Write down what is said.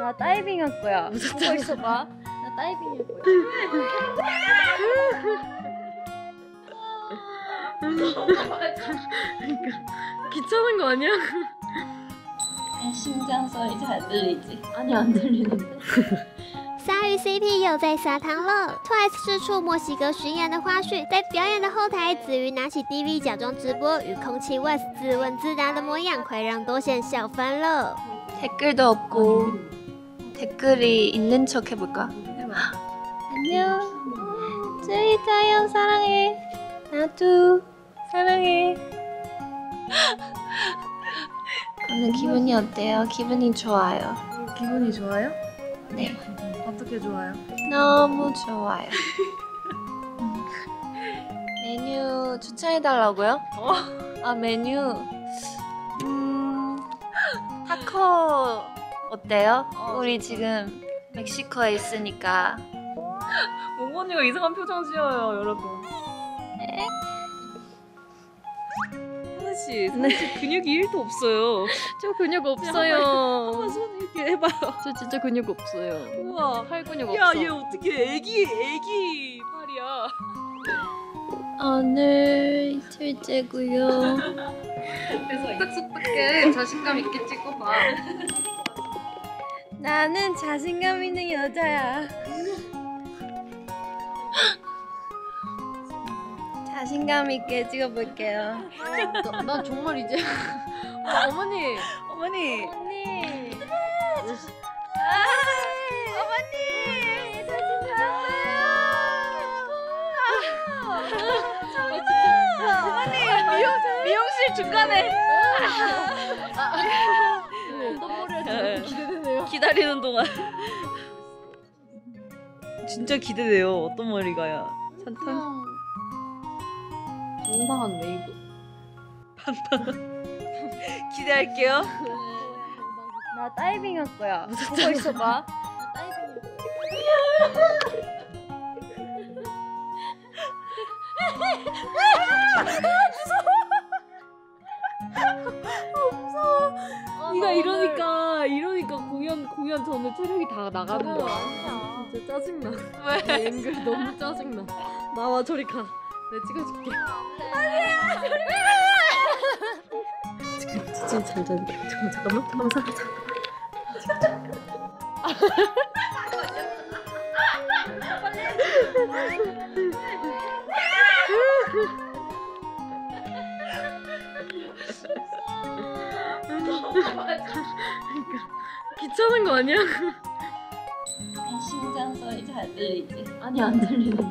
나 다이빙 할 거야. 무섭다. 보고 있어봐. 나 다이빙 할 거야. 그러니까 귀찮은 거 아니야? 심장 소리 잘 들리지? 아니 안 들리는데. 鲨鱼 CP 又在沙滩了 ，TWICE 释出墨西哥巡演的花絮，在表演的后台，子瑜拿起 DV 假装直播，与空气 WICE 自问自答的模样，快让多贤笑翻了。댓글도없고댓글이있는척해볼까안녕쯔위타영사랑해나도사랑해 오늘 기분이 어때요? 기분이 좋아요. 기분이 좋아요? 네. 어떻게 좋아요? 너무 좋아요. 메뉴 추천해달라고요? 어? 아 메뉴 타코 어때요? 우리 지금 멕시코에 있으니까. 몽모니가 이상한 표정 지어요 여러분. 네? 사실 근육이 1도 없어요. 저 근육 없어요. 한번 손 이렇게 해봐요. 저 진짜 근육 없어요. 우와 팔 근육 없어. 야 얘 어떻게 애기 팔이야. 오늘 둘째고요. 속닥속닥해. 자신감 있게 찍어봐. 나는 자신감 있는 여자야. 자신감 있게 찍어볼게요. 난 정말 이제 어머니 어머니 자신 잡았어요. 어머니 미용실 중간에 엉덩머리가 기대되네요. 기다리는 동안 진짜 기대돼요. 어떤 머리가요? 산타? 반반한 웨이브. 반반. 기대할게요. 나 다이빙 할 거야. 보고 있어봐. 나 다이빙 할 거야. 무서워. 네가 이러니까 공연 전에 체력이 다 나가는 거야. 진짜 짜증나. 왜? 앵글 너무 짜증나. 나와 저리 가. 내가 찍어줄게. 아니야, 저리 가. 진짜 잘 자네. 잠깐만, 잠깐만. 그러니까 귀찮은 거 아니야? 심장 소리 잘 들리지? 아니 안 들리는데.